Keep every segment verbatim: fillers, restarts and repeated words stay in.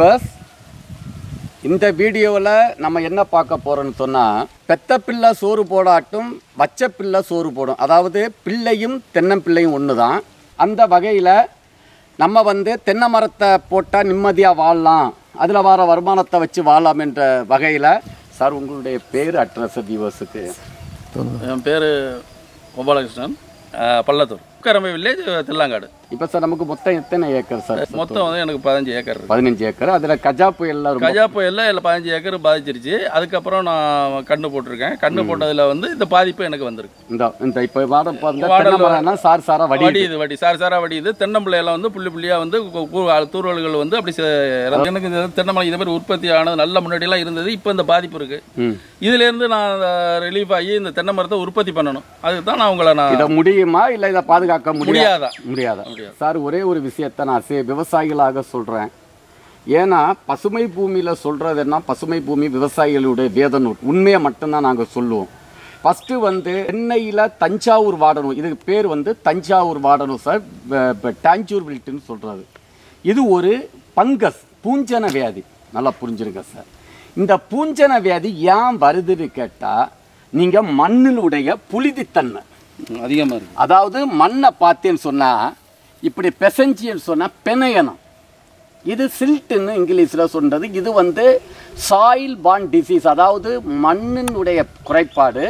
Viewers, இந்த வீடியோவில் நம்ம என்ன பார்க்க போகிறோன்னு சொன்னால், பெத்த பிள்ளை சோறு போடாட்டும் வச்ச பிள்ளை சோறு போடும். அதாவது பிள்ளையும் தென்னம்பிள்ளையும் ஒன்று தான். அந்த வகையில் நம்ம வந்து தென்னை மரத்தை போட்டால் நிம்மதியாக வாழலாம், அதில் வர வருமானத்தை வச்சு வாழலாம் என்ற வகையில். சார், உங்களுடைய பேர், அட்ரஸ் வியூவர்ஸுக்கு? என் பேர் கோபாலகிருஷ்ணன், பள்ளத்தூர், கரம்பை வில்லேஜ், தில்லாங்காடு. இப்போ சார், நமக்கு மொத்தம் எத்தனை ஏக்கர் சார்? மொத்தம் வந்து எனக்கு பதினஞ்சு ஏக்கர். பதினஞ்சு ஏக்கர் அதில் கஜா புயல்ல கஜா புயல்ல இல்லை பதினஞ்சு ஏக்கர் பாதிச்சிருச்சு. அதுக்கப்புறம் நான் கண்ணு போட்டிருக்கேன். கண்ணு போட்டதில் வந்து இந்த பாதிப்பு எனக்கு வந்திருக்கு. இந்த இப்போ வாடம் பார்த்தா சார் சாரா வடியுது வடி சார் சாரா வடியுது தென்னம்பிள்ளையெல்லாம் வந்து புள்ளி புள்ளியாக வந்து தூர்வல்கள் வந்து அப்படி எனக்கு இந்த தென்னமலை இதை மாதிரி உற்பத்தி ஆனது நல்ல முன்னாடியெல்லாம் இருந்தது. இப்போ இந்த பாதிப்பு இருக்குது. இதுலேருந்து நான் ரிலீஃப் ஆகி இந்த தென்னை மரத்தை உற்பத்தி பண்ணணும். அதுக்கு தான் நான் உங்களை நான் இதை முடியுமா இல்லை இதை பாதுகாக்க முடியாதா? முடியாதா சார்? ஒரே ஒரு விஷயத்தை நான் சே விவசாயிகளாக சொல்கிறேன். ஏன்னா பசுமை பூமியில் சொல்கிறதுன்னா, பசுமை பூமி விவசாயிகளுடைய வேத நூல், உண்மையை மட்டும்தான் நாங்கள் சொல்லுவோம். ஃபஸ்ட்டு வந்து சென்னையில் தஞ்சாவூர் வாடணும், இதுக்கு பேர் வந்து தஞ்சாவூர் வாடணும் சார், டாஞ்சூர் வில்ட்டுன்னு சொல்கிறது. இது ஒரு பங்கஸ், பூஞ்சன வியாதி. நல்லா புரிஞ்சுருங்க சார். இந்த பூஞ்சன வியாதி ஏன் வருதுன்னு கேட்டால், நீங்கள் மண்ணினுடைய புளிதித்தன்மை அதிகமாக இருக்குது. அதாவது மண்ணை பார்த்தேன்னு சொன்னால், இப்படி பெசஞ்சின்னு சொன்னால் பெனையனம், இது சில்ட்டுன்னு இங்கிலீஷில் சொல்கிறது. இது வந்து சாயில் பான் டிசீஸ், அதாவது மண்ணினுடைய குறைபாடு.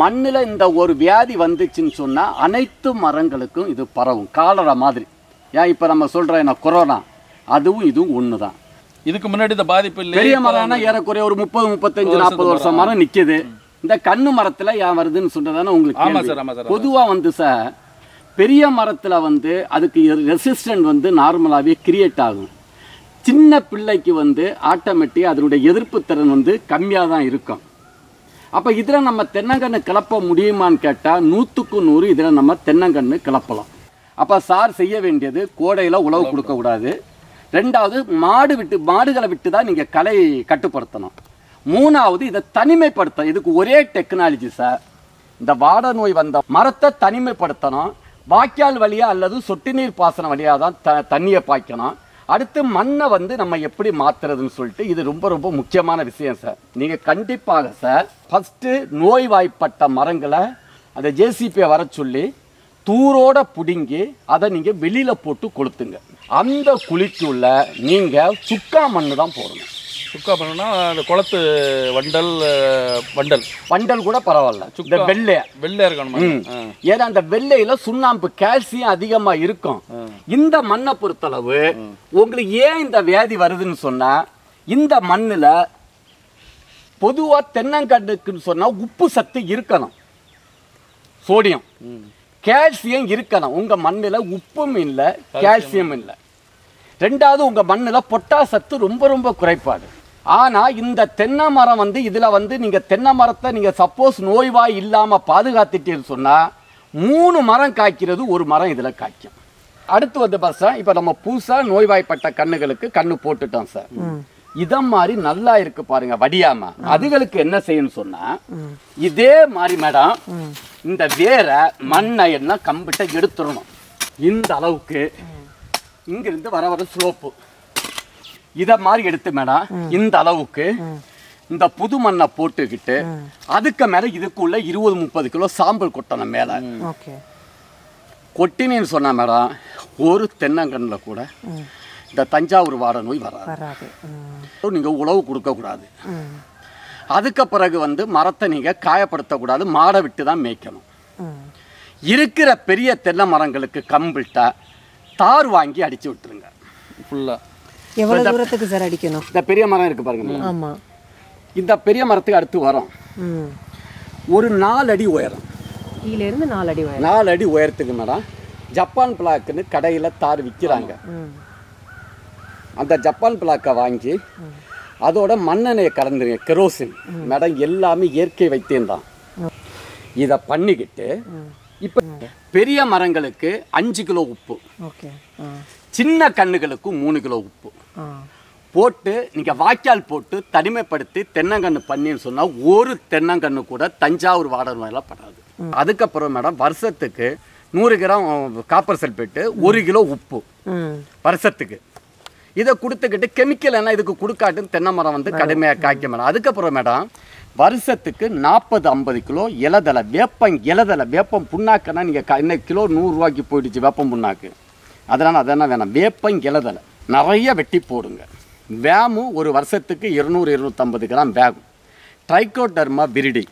மண்ணில் இந்த ஒரு வியாதி வந்துச்சுன்னு சொன்னால் அனைத்து மரங்களுக்கும் இது பரவும், காலரா மாதிரி. ஏன் இப்போ நம்ம சொல்கிறோம் என்ன கொரோனா, அதுவும் இதுவும் ஒன்று தான். இதுக்கு முன்னாடி இந்த பாதிப்பு இல்லை. பெரிய மரம்னா ஏறக்குறைய ஒரு முப்பது முப்பத்தஞ்சு நாற்பது வருஷம் மரம் நிற்கிது. இந்த கண்ணு மரத்தில் ஏன் வருதுன்னு சொன்னதானே உங்களுக்கு. பொதுவாக வந்து சார், பெரிய மரத்தில் வந்து அதுக்கு ரெசிஸ்டன்ட் வந்து நார்மலாகவே கிரியேட் ஆகும். சின்ன பிள்ளைக்கு வந்து ஆட்டோமேட்டிக்காக அதனுடைய எதிர்ப்பு திறன் வந்து கம்மியாக தான் இருக்கும். அப்போ இதில் நம்ம தென்னங்கன்று கிளப்ப முடியுமான்னு கேட்டால், நூற்றுக்கு நூறு இதில் நம்ம தென்னங்கன்று கிளப்பலாம். அப்போ சார் செய்ய வேண்டியது, கோடையில் உழவு கொடுக்கக்கூடாது. ரெண்டாவது, மாடு விட்டு மாடுகளை விட்டு தான் நீங்கள் களை கட்டுப்படுத்தணும். மூணாவது, இதை தனிமைப்படுத்த. இதுக்கு ஒரே டெக்னாலஜி சார், இந்த வாட நோய் வந்த மரத்தை தனிமைப்படுத்தணும். வாய்க்கால் வழியாக அல்லது சொட்டு நீர் பாசனம் வழியாக தான் த தண்ணியை பாய்க்கணும். அடுத்து மண்ணை வந்து நம்ம எப்படி மாற்றுறதுன்னு சொல்லிட்டு, இது ரொம்ப ரொம்ப முக்கியமான விஷயம் சார். நீங்கள் கண்டிப்பாக சார் ஃபஸ்ட்டு நோய்வாய்ப்பட்ட மரங்களை அதை ஜேசிபியை வர சொல்லி தூரோட பிடுங்கி அதை நீங்கள் வெளியில் போட்டு கொளுத்துங்க. அந்த குழிக்குள்ள நீங்கள் சுக்கா மண்ணு தான் போடணும். சுக்கா மண்ணுனா அந்த குளத்து வண்டல் வண்டல் வண்டல் கூட பரவாயில்ல, சுக்கா வெள்ளையா வெள்ளையா இருக்கணும். ஏன்னா அந்த வெள்ளையில சுண்ணாம்பு கால்சியம் அதிகமா இருக்கும். இந்த மண்ணை பொறுத்தளவு உங்களுக்கு ஏன் இந்த வியாதி வருதுன்னு சொன்னா, இந்த மண்ணுல பொதுவா தென்னங்கண்ணுக்குன்னு சொன்னா உப்பு சத்து இருக்கணும், சோடியம் கால்சியம் இருக்கணும். உங்க மண்ணுல உப்பும் இல்லை, கால்சியம் இல்லை. ரெண்டாவது, உங்க மண்ணுல பொட்டாஷ் சத்து ரொம்ப ரொம்ப குறைபாடு. ஆனால் இந்த தென்னை மரம் வந்து இதில் வந்து நீங்கள் தென்னை மரத்தை நீங்கள் சப்போஸ் நோய்வாய் இல்லாமல் பாதுகாத்துட்டேன்னு சொன்னால், மூணு மரம் காய்க்கிறது ஒரு மரம் இதில் காய்க்கும். அடுத்து வந்து பார்த்தா, இப்போ நம்ம புதுசாக நோய்வாய்ப்பட்ட கண்ணுகளுக்கு கண்ணு போட்டுட்டோம் சார். இதை மாதிரி நல்லா இருக்கு பாருங்க, வடியாம. அதுகளுக்கு என்ன செய்யணும்னு சொன்னால், இதே மாதிரி மேடம் இந்த வேற மண்ணை என்ன கம்பிட்ட எடுத்துடணும். இந்த அளவுக்கு இங்கிருந்து வர வர ஸ்லோப்பு இதை மாதிரி எடுத்து மேடம் இந்த அளவுக்கு இந்த புது மண்ணை போட்டுக்கிட்டு, அதுக்கு மேலே இதுக்குள்ள இருபது முப்பது கிலோ சாம்பல் கொட்டணும். மேலே கொட்டினேன்னு சொன்ன மேடம் ஒரு தென்னங்கண்ணில் கூட இந்த தஞ்சாவூர் வாட நோய் வராது. நீங்கள் உழவு கொடுக்கக்கூடாது. அதுக்கு பிறகு வந்து மரத்தை நீங்கள் காயப்படுத்தக்கூடாது, மாடை விட்டு தான் மேய்க்கணும். இருக்கிற பெரிய தென்னை மரங்களுக்கு கம்பிட்டா தார் வாங்கி அடிச்சு விட்டுருங்க. ஃபுல்லாக எவ்வளவு தூரத்துக்கு சார் அடிக்கணும்? இந்த பெரிய மரம் இருக்கு பாருங்க. ஆமா, இந்த பெரிய மரத்துக்கு அடுத்து வரும் ஒரு நாலு அடி உயரம், கீழ இருந்து நாலு அடி உயரம், நாலு அடி உயரத்துக்கு மேடம் ஜப்பான் பிளாக்குன்னு கடையில் தார் விற்கிறாங்க. அந்த ஜப்பான் பிளாக்கை வாங்கி அதோட மண்ணெண்ணையை கலந்துருங்க, கெரோசின் மேடம் எல்லாமே இயற்கை வைத்தியம்தான். இதை பண்ணிக்கிட்டு இப்போ பெரிய மரங்களுக்கு அஞ்சு கிலோ உப்பு, சின்ன கண்ணுகளுக்கு மூணு கிலோ உப்பு போட்டு நீங்கள் வாய்க்கால் போட்டு தனிமைப்படுத்தி தென்னங்கன்று பண்ணின்னு சொன்னால் ஒரு தென்னங்கன்று கூட தஞ்சாவூர் வாட நோயெல்லாம் படாது. அதுக்கப்புறம் மேடம் வருஷத்துக்கு நூறு கிராம் காப்பர் சல்பேட்டு, ஒரு கிலோ உப்பு வருஷத்துக்கு. இத கொடுத்துக்கிட்டு கெமிக்கல் என்ன இதுக்கு கொடுக்காட்டுன்னு தென்னை மரம் வந்து கடுமையா காய்க்க மேடம். அதுக்கப்புறமேடா வருஷத்துக்கு நாற்பது ஐம்பது கிலோ இலதலை வேப்பம் இலதலை வேப்பம் புண்ணாக்குன்னா நீங்கள் இன்னைக்கு கிலோ நூறுரூவாய்க்கு போயிடுச்சு வேப்பம் புண்ணாக்கு. அதனால் அதெல்லாம் வேணாம். வேப்பம் இலதலை நிறைய வெட்டி போடுங்க. வேமு ஒரு வருஷத்துக்கு இருநூறு இருநூற்றம்பது கிராம் வேகும். ட்ரைகோடர்மா விரிடி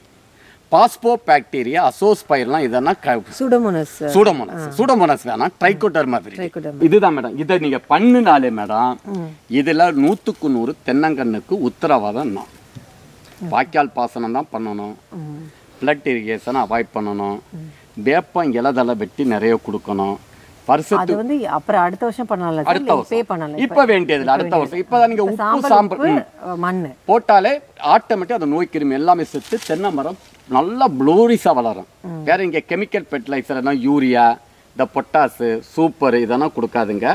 பாஸ்போ பாக்டீரியா அசோஸ்பைர்லாம் இதெல்லாம் சூடோமோனஸ் சூடோமோனஸ் சூடோமோனஸ் வேணாம். ட்ரைகோடர்மா விரிடி இதுதான் மேடம். இதை நீங்கள் பண்ணினாலே மேடம் இதில் நூற்றுக்கு நூறு தென்னங்கண்ணுக்கு உத்தரவாதம் தான். வாய்க்கால் பாசனம் தான் பண்ணணும், பிளட் இரிகேஷனை அவாய்ட் பண்ணணும், வேப்பம் இலதலை வெட்டி நிறைய கொடுக்கணும். அடுத்த வருஷம் பண்ணலாம், இப்ப வேண்டியது அடுத்த வருஷம். இப்பதான் நீங்க உப்பு சாம்பல் மண் போட்டாலே ஆட்டோமேட்டிக் அந்த நோய் கிருமி எல்லாமே செத்து தென்னை மரம் நல்லா ப்ளோரிஸா வளரும். வேற இங்க கெமிக்கல் ஃபெர்டிலைசர்னா யூரியா இந்த பொட்டாஷ் சூப்பர் இதெல்லாம் கொடுக்காதுங்க.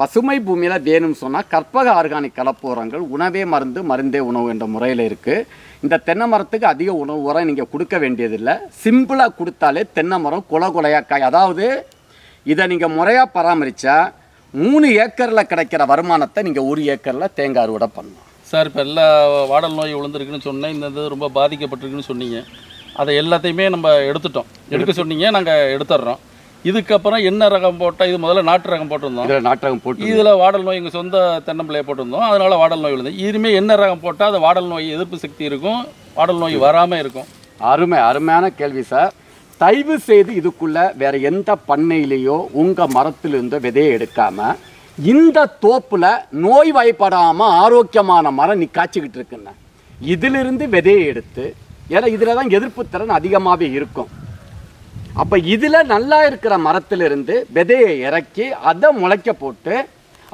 பசுமை பூமியில வேணும்னு சொன்னா கற்பக ஆர்கானிக் கலப்பூரங்கள் உணவே மருந்து மருந்தே உணவு என்ற முறையில் இருக்கு. இந்த தென்னை மரத்துக்கு அதிக உணவு உரம் நீங்க கொடுக்க வேண்டியதில்லை. சிம்பிளா கொடுத்தாலே தென்னை மரம் குல குலையா காய். அதாவது இதை நீங்க முறையா பராமரிச்சா மூணு ஏக்கர்ல கிடைக்கிற வருமானத்தை நீங்க ஒரு ஏக்கர்ல தேங்காய் அறுவடை பண்ணலாம். சார் இப்போ எல்லா வாடல் நோய் விழுந்திருக்குன்னு சொன்னேன், இந்த இது ரொம்ப பாதிக்கப்பட்டிருக்குன்னு சொன்னீங்க, அதை எல்லாத்தையுமே நம்ம எடுத்துட்டோம். எடுக்க சொன்னீங்க, நாங்கள் எடுத்துடுறோம். இதுக்கப்புறம் என்ன ரகம் போட்டால் இது முதல்ல நாட்டு ரகம் போட்டிருந்தோம். நாட்டு ரகம் போட்டு இதில் வாடல் நோய் எங்கள் சொந்த தென்னம்பிள்ளையை போட்டிருந்தோம், அதனால வாடல் நோய் விழுந்தது. இனிமேல் என்ன ரகம் போட்டால் அது வாடல் நோய் எதிர்ப்பு சக்தி இருக்கும், வாடல் நோய் வராமல் இருக்கும். அருமை அருமையான கேள்வி சார். தயவு செய்து இதுக்குள்ளே வேறு எந்த பண்ணையிலேயோ உங்கள் மரத்திலிருந்தோ விதையை எடுக்காமல் இந்த தோப்பில் நோய் வாய்ப்படாமல் ஆரோக்கியமான மரம் நீ காய்ச்சிக்கிட்டு இருக்குண்ண இதிலிருந்து விதையை எடுத்து, ஏன்னா இதில் தான் எதிர்ப்புத்திறன் அதிகமாகவே இருக்கும். அப்போ இதில் நல்லா இருக்கிற மரத்திலிருந்து விதையை இறக்கி அதை முளைக்க போட்டு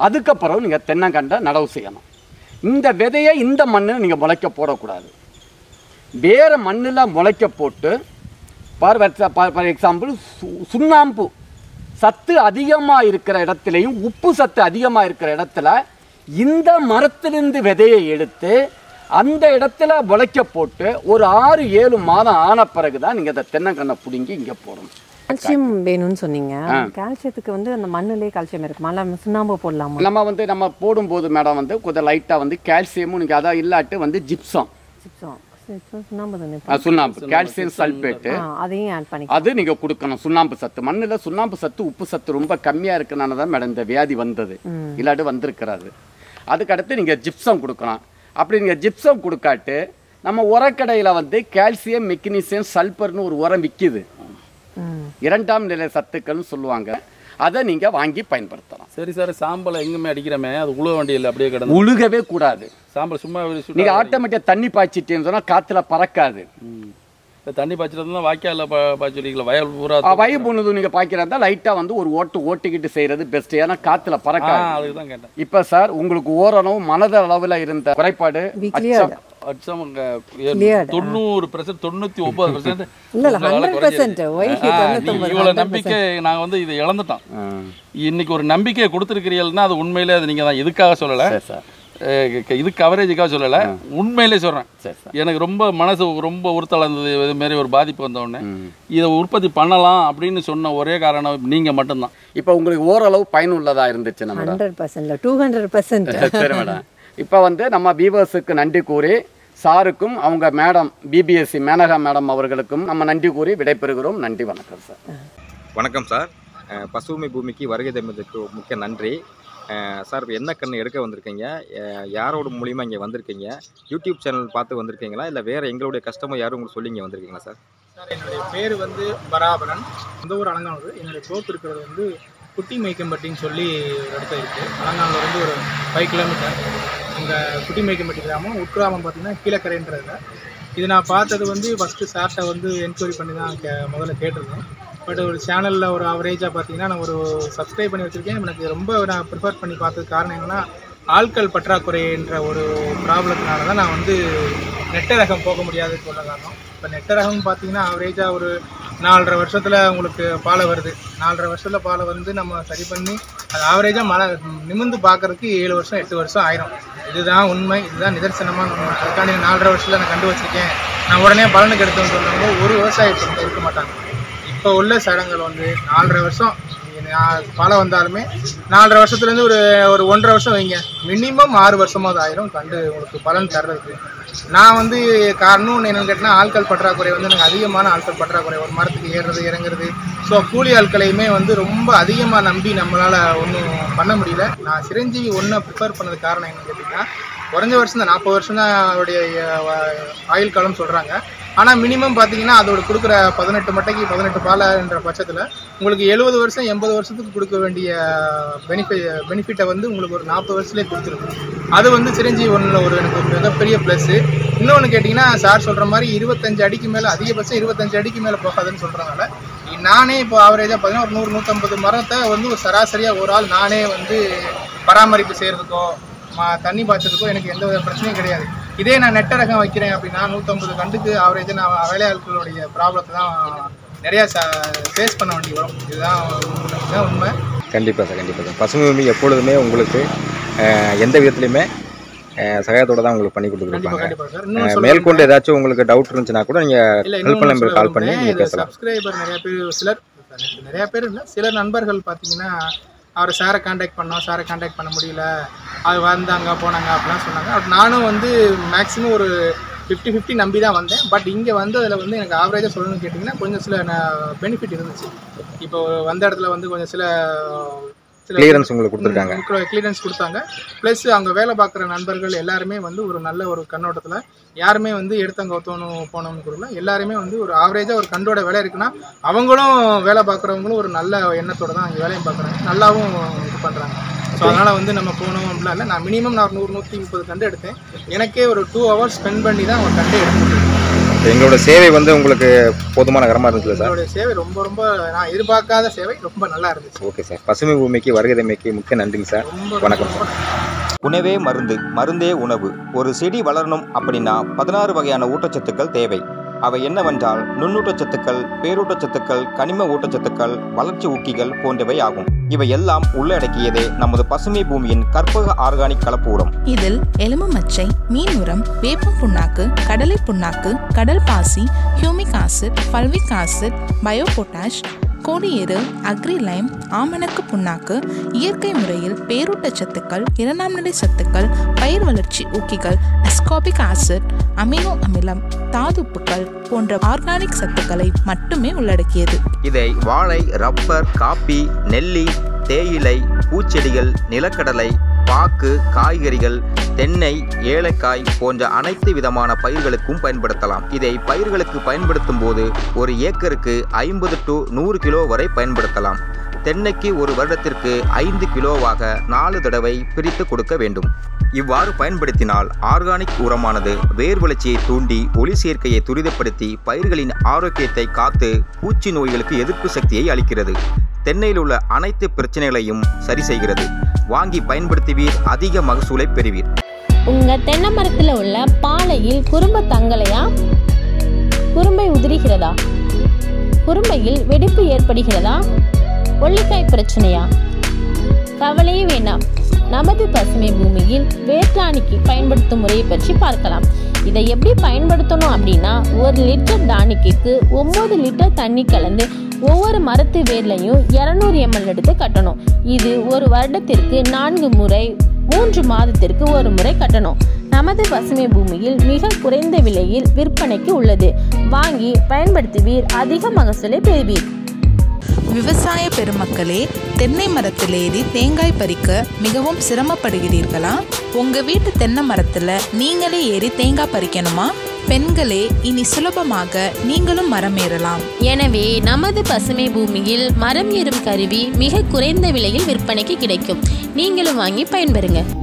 அதுக்கப்புறம் நீங்கள் தென்னங்கண்டை நடவு செய்யணும். இந்த விதையை இந்த மண்ணில் நீங்கள் முளைக்க போடக்கூடாது, வேறு மண்ணில் முளைக்க போட்டு. ஃபார் ஃபார் எக்ஸாம்பிள் சுண்ணாம்பு சத்து அதிகமாக இருக்கிற இடத்துலையும் உப்பு சத்து அதிகமாக இருக்கிற இடத்துல இந்த மரத்திலிருந்து விதையை எடுத்து அந்த இடத்துல முளைக்க போட்டு ஒரு ஆறு ஏழு மாதம் ஆன பிறகு தான் நீங்கள் அதை தென்னங்கண்ணை பிடுங்கி இங்கே போடணும். கால்சியம் வேணும்னு சொன்னீங்க, கால்சியத்துக்கு வந்து அந்த மண்ணிலே கால்சியம் இருக்கு, சுண்ணாம்பு போடலாமா? நம்ம வந்து நம்ம போடும்போது மேடம் வந்து கொஞ்சம் லைட்டாக வந்து கால்சியமும் நீங்கள் அதான் இல்லாட்டு வந்து ஜிப்சம் ஜிப்சம் சுண்ணாம்பு கால்சியம் சல்பேட்டு அதையும் அது நீங்கள் கொடுக்கணும். சுண்ணாம்பு சத்து மண்ணில் சுண்ணாம்பு சத்து உப்பு சத்து ரொம்ப கம்மியாக இருக்குனால தான் மேடம் இந்த வியாதி வந்தது, இல்லாட்டி வந்திருக்கிறாரு. அதுக்கடுத்து நீங்கள் ஜிப்சம் கொடுக்கலாம். அப்படி நீங்கள் ஜிப்சம் கொடுக்காட்டு நம்ம உரக்கடையில் வந்து கால்சியம் மெக்னீசியம் சல்பர்னு ஒரு உரம் விற்கிது, இரண்டாம் நிலை சத்துக்கள்னு சொல்லுவாங்க, அதை நீங்கள் வாங்கி பயன்படுத்தலாம். சரி சார், சாம்பலை எங்குமே அடிக்கிறமே அது உழுவ வேண்டியதில்லை, அப்படியே கிடந்து உழுகவே கூடாது. சாம்பல் சும்மா நீங்கள் ஆட்டோமேட்டிக்காக தண்ணி பாய்ச்சிட்டேன்னு சொன்னால் காற்றுல பறக்காது. தண்ணி பாய்ச்சிருந்தா வாய்க்கால பாய்ச்சிருக்கீங்களா? வயல் பூரா வயல் பொண்ணு நீங்கள் பாய்க்கிறதா லைட்டாக வந்து ஒரு ஓட்டு ஓட்டிக்கிட்டு செய்கிறது பெஸ்ட், ஏன்னா காற்றுல பறக்காது. அதுதான் கேட்டேன். இப்போ சார் உங்களுக்கு ஓரளவு மனத அளவில் இருந்த குறைபாடு தொண்ணூறு பெர்சன்ட் தொண்ணூற்றி ஒன்பது பெர்சன்ட் இவ்வளோ நம்பிக்கை நாங்கள் வந்து இதை இழந்துட்டோம். இன்னைக்கு ஒரு நம்பிக்கையை கொடுத்துருக்கிறீங்கன்னா அது உண்மையிலே அது நீங்கள் தான், எதுக்காக சொல்லலை இது கவரேஜுக்காக சொல்லலை, உண்மையிலே சொல்கிறேன். எனக்கு ரொம்ப மனசு ரொம்ப உறுத்தளர்ந்தது, இதுமாரி ஒரு பாதிப்பு வந்தோடனே இதை உற்பத்தி பண்ணலாம் அப்படின்னு சொன்ன ஒரே காரணம் நீங்கள் மட்டும்தான். இப்போ உங்களுக்கு ஓரளவு பயனுள்ளதாக இருந்துச்சு நம்ம ஹண்ட்ரட் பர்சன்ட்ல டூ ஹண்ட்ரட் பர்சன்ட் சரி மேடம். இப்போ வந்து நம்ம வீவர்ஸுக்கு நன்றி கூறி சாருக்கும் அவங்க மேடம் பிபிஎஸ்சி மேனகா மேடம் அவர்களுக்கும் நம்ம நன்றி கூறி விடைபெறுகிறோம். நன்றி, வணக்கம் சார். வணக்கம் சார், பசுமை பூமிக்கு வருகை தந்ததுக்கு மிக்க நன்றி சார். என்ன கண்ணு எடுக்க வந்திருக்கீங்க, யாரோட மூலிமா இங்கே வந்திருக்கீங்க, யூடியூப் சேனல் பார்த்து வந்திருக்கீங்களா இல்லை வேறு எங்களுடைய கஸ்டமர் யாரும் உங்களுக்கு சொல்லி இங்கே வந்திருக்கீங்களா சார்? சார் என்னுடைய பேர் வந்து பராபரன், இந்த ஊர் அலங்கானூர். என்னுடைய தோப்பு இருக்கிறது வந்து குட்டி மைக்கம்பட்டின்னு சொல்லி இடத்துல இருக்குது, அலங்கானூர்லேருந்து ஒரு ஃபைவ் கிலோமீட்டர். அங்கே குட்டி மைக்கம்பட்டி கிராமம், உட்கிராமம் பார்த்திங்கன்னா கீழக்கரைன்றதுல. இது நான் பார்த்தது வந்து ஃபஸ்ட்டு சார்ட்டை வந்து என்கொயரி பண்ணி தான் அங்கே முதல்ல கேட்டிருந்தேன். பட் ஒரு சேனலில் ஒரு ஆவரேஜாக பார்த்தீங்கன்னா நான் ஒரு சப்ஸ்கிரைப் பண்ணி வச்சுருக்கேன். எனக்கு ரொம்ப நான் ப்ரிஃபர் பண்ணி பார்த்தது காரணம் என்னென்னா ஆட்கள் பற்றாக்குறைன்ற ஒரு ப்ராப்ளத்தினால தான் நான் வந்து நெட்டரகம் போக முடியாதுன்னு சொல்ல காரணம். இப்போ நெட்டரகம் பார்த்தீங்கன்னா ஆவரேஜாக ஒரு நாலரை வருஷத்தில் உங்களுக்கு பாலை வருது, நாலரை வருஷத்தில் பாலை வந்து நம்ம சரி பண்ணி அது ஆவரேஜாக மழை நிமிர்ந்து பார்க்குறதுக்கு ஏழு வருஷம் எட்டு வருஷம் ஆயிரும். இதுதான் உண்மை, இதுதான் நிதர்சனமாக நம்ம. அதுக்காண்டி நாலரை வருஷத்தில் நான் கண்டு வச்சுருக்கேன், நான் உடனே பலனுக்கு எடுத்துன்னு சொல்கிறவங்க ஒரு விவசாயத்தை இருக்க மாட்டாங்க. இப்போ உள்ள சடங்கள் வந்து நாலரை வருஷம் பழம் வந்தாலுமே நாலரை வருஷத்துலேருந்து ஒரு ஒரு ஒன்றரை வருஷம் வைங்க, மினிமம் ஆறு வருஷமாவது ஆயிரும் கண்டு உங்களுக்கு பலன் தர்றதுக்கு. நான் வந்து காரணம் என்னென்னு கேட்டால் ஆட்கள் பற்றாக்குறை வந்து எனக்கு அதிகமான ஆட்கள் பற்றாக்குறை, ஒரு மரத்துக்கு ஏறுறது இறங்குறது. ஸோ கூலி ஆட்களையுமே வந்து ரொம்ப அதிகமாக நம்பி நம்மளால் ஒன்றும் பண்ண முடியல. நான் சிரஞ்சீவி ஒன்றை ப்ரிப்பேர் பண்ணது காரணம் என்னென்னு கேட்டிங்கன்னா, குறைஞ்ச வருஷம் தான் நாற்பது வருஷம் தான் அவருடைய ஆயுள் காலம் சொல்கிறாங்க. ஆனால் மினிமம் பார்த்தீங்கன்னா அதோட கொடுக்குற பதினெட்டு மட்டைக்கு பதினெட்டு பாலன்ற பட்சத்தில் உங்களுக்கு எழுபது வருஷம் எண்பது வருஷத்துக்கு கொடுக்க வேண்டிய பெனிஃபி பெனிஃபிட்டை வந்து உங்களுக்கு ஒரு நாற்பது வருஷத்துலேயே கொடுத்துருக்கு. அது வந்து சிரஞ்சீவி ஒன்றில் ஒரு எனக்கு ஒரு மிகப்பெரிய ப்ளஸ்ஸு. இன்னொன்று கேட்டிங்கன்னா சார் சொல்கிற மாதிரி இருபத்தஞ்சு அடிக்கு மேலே, அதிகபட்சம் இருபத்தஞ்சு அடிக்கு மேலே போகாதுன்னு சொல்கிறனால நானே இப்போ ஆவரேஜாக பார்த்தீங்கன்னா ஒரு நூறு நூற்றம்பது மரத்தை வந்து ஒரு சராசரியாக ஒரு ஆள் நானே வந்து பராமரிப்பு செய்கிறதுக்கோ தண்ணி பாய்ச்சதுக்கும் எனக்கு எந்த வித பிரச்சனையும் கிடையாது. இதே நான் நெட்ட ரகம் வைக்கிறேன் அப்படின்னா நூற்றம்பது கண்டுக்கு ஆவரேஜ் நான் வேலையாட்களுடைய ப்ராப்ளத்தை தான் நிறையா ஃபேஸ் பண்ண வேண்டி வரும். இதுதான் இதுதான் உண்மை. கண்டிப்பாக சார், கண்டிப்பாக சார். பசுமை பூமி எப்பொழுதுமே உங்களுக்கு எந்த விதத்துலையுமே சகாயத்தோடு தான் உங்களுக்கு பண்ணி கொடுத்துருப்பாங்க. மேற்கொண்டு ஏதாச்சும் உங்களுக்கு டவுட் இருந்துச்சுன்னா கூட நீங்கள் ஹெல்ப் நம்பருக்கு கால் பண்ணி நீங்கள் பேசலாம். சப்ஸ்கிரைபர் நிறையா பேர், சிலர் நிறையா பேர் இல்லை, சில நண்பர்கள் பார்த்தீங்கன்னா அவரை சாரை காண்டாக்ட் பண்ணோம், சாரை காண்டாக்ட் பண்ண முடியல, அது வந்தாங்க போனாங்க அப்படிலாம் சொன்னாங்க. பட் நானும் வந்து மேக்ஸிமம் ஒரு ஃபிஃப்டி ஃபிஃப்டி நம்பி தான் வந்தேன். பட் இங்கே வந்து அதில் வந்து எனக்கு ஆவரேஜாக சொல்லணும்னு கேட்டிங்கன்னா கொஞ்சம் சில பெனிஃபிட் இருந்துச்சு. இப்போ வந்த இடத்துல வந்து கொஞ்சம் சில சில கிளியரன்ஸ் உங்களுக்கு கொடுத்துருக்காங்க, கிளியரன்ஸ் கொடுத்தாங்க. ப்ளஸ் அங்கே வேலை பார்க்குற நண்பர்கள் எல்லாருமே வந்து ஒரு நல்ல ஒரு கண்ணோட்டத்தில், யாருமே வந்து எடுத்தவங்க ஒத்தணும் போனோம்னு கொடுக்கல, எல்லாருமே வந்து ஒரு ஆவரேஜாக ஒரு கண்டோட வேலை இருக்குன்னா அவங்களும் வேலை பார்க்குறவங்களும் ஒரு நல்ல எண்ணத்தோடு தான் அங்கே வேலையும் பார்க்குறாங்க, நல்லாவும் இது பண்ணுறாங்க. ஸோ அதனால் வந்து நம்ம போனோம் அப்படிலாம் இல்லை. நான் மினிமம் நான் நூறு நூற்றி முப்பது கண்டு எடுத்தேன். எனக்கே ஒரு டூ ஹவர்ஸ் ஸ்பெண்ட் பண்ணி தான் ஒரு கண்டு எடுத்துருக்கேன். எங்களோட சேவை வந்து உங்களுக்கு போதுமான கரமாக இருந்துச்சு சார். எங்களோட சேவை ரொம்ப ரொம்ப நான் எதிர்பார்க்காத சேவை, ரொம்ப நல்லா இருந்துச்சு. ஓகே சார், பசுமை பூமிக்கு வருகைமைக்கு மிக்க நன்றிங்க சார். வணக்கம் சார். உணவே மருந்து, மருந்தே உணவு. ஒரு செடி வளரணும் அப்படின்னா பதினாறு வகையான ஊட்டச்சத்துக்கள் தேவை. அவை என்னவென்றால் நுண்ணூட்டச்சத்துக்கள், பேரூட்டச்சத்துக்கள், கனிம ஊட்டச்சத்துக்கள், வளர்ச்சி ஊக்கிகள் போன்றவை ஆகும். இவை எல்லாம் உள்ளடக்கியதே நமது பசுமை பூமியின் கற்பக ஆர்கானிக் கலப்பு உரம். இதில் எலும்பு மச்சை, மீன் உரம், வேப்பம் புண்ணாக்கு, கடலை புண்ணாக்கு, கடல் பாசி, humic acid, fulvic acid, bio potash, கோடியேறு, அக்ரி லைம், ஆமணக்கு புண்ணாக்கு, இயற்கை முறையில் பேரூட்டச்சத்துக்கள், இரண்டாம் நிலை சத்துக்கள், பயிர் வளர்ச்சி ஊக்கிகள், அஸ்கார்பிக் ஆசிட், அமினோ அமிலம், தாதுப்புக்கள் போன்ற ஆர்கானிக் சத்துக்களை மட்டுமே உள்ளடக்கியது. இதை வாழை, ரப்பர், காப்பி, நெல்லி, தேயிலை, பூச்செடிகள், நிலக்கடலை, பாக்கு, காய்கறிகள், தென்னை, ஏலக்காய் போன்ற அனைத்து விதமான பயிர்களுக்கும் பயன்படுத்தலாம். இதை பயிர்களுக்கு பயன்படுத்தும் போது ஒரு ஏக்கருக்கு ஐம்பது டு நூறு கிலோ வரை பயன்படுத்தலாம். தென்னைக்கு ஒரு வருடத்திற்கு ஐந்து கிலோவாக நாலு தடவை பிரித்து கொடுக்க வேண்டும். இவ்வாறு பயன்படுத்தினால் ஆர்கானிக் உரமானது வேர் வளர்ச்சியை தூண்டி ஒளி சேர்க்கையை துரிதப்படுத்தி பயிர்களின் ஆரோக்கியத்தை காத்து பூச்சி நோய்களுக்கு எதிர்ப்பு சக்தியை அளிக்கிறது. தென்னையில் உள்ள அனைத்து பிரச்சனைகளையும் சரி செய்கிறது. வாங்கி பயன்படுத்துவீர், அதிக மகசூலை பெறுவீர். உங்க தென்னை மரத்தில் உள்ள பாலையில் குறும்பு தங்களையா, குறும்பை உதிரிகிறதா, குறும்பையில் வெடிப்பு ஏற்படுகிறதா, ஒல்லிக்காய் பிரச்சனையா? கவலையே வேண்டாம். நமது பசுமை பூமியில் வேர்தானிக்கு பயன்படுத்தும் முறையை பற்றி பார்க்கலாம். இதை எப்படி பயன்படுத்தணும் அப்படின்னா, ஒரு லிட்டர் தானிக்கைக்கு ஒன்பது லிட்டர் தண்ணி கலந்து ஒவ்வொரு மரத்து வேர்லையும் இரநூறு எம்எல் எடுத்து கட்டணும். இது ஒரு வருடத்திற்கு நான்கு முறை, மூன்று மாதத்திற்கு ஒரு முறை கட்டணும். நமது பசுமை பூமியில் மிக குறைந்த விலையில் விற்பனைக்கு உள்ளது. வாங்கி பயன்படுத்துவீர், அதிக மகசூலை பெறுவீர். விவசாய பெருமக்களே, தென்னை மரத்திலேறி தேங்காய் பறிக்க மிகவும் சிரமப்படுகிறீர்களா? உங்கள் வீட்டு தென்னை மரத்தில் நீங்களே ஏறி தேங்காய் பறிக்கணுமா? பெண்களே, இனி சுலபமாக நீங்களும் மரம் ஏறலாம். எனவே நமது பசுமை பூமியில் மரம் ஏறும் கருவி மிக குறைந்த விலையில் விற்பனைக்கு கிடைக்கும். நீங்களும் வாங்கி பயன்பெறுங்க.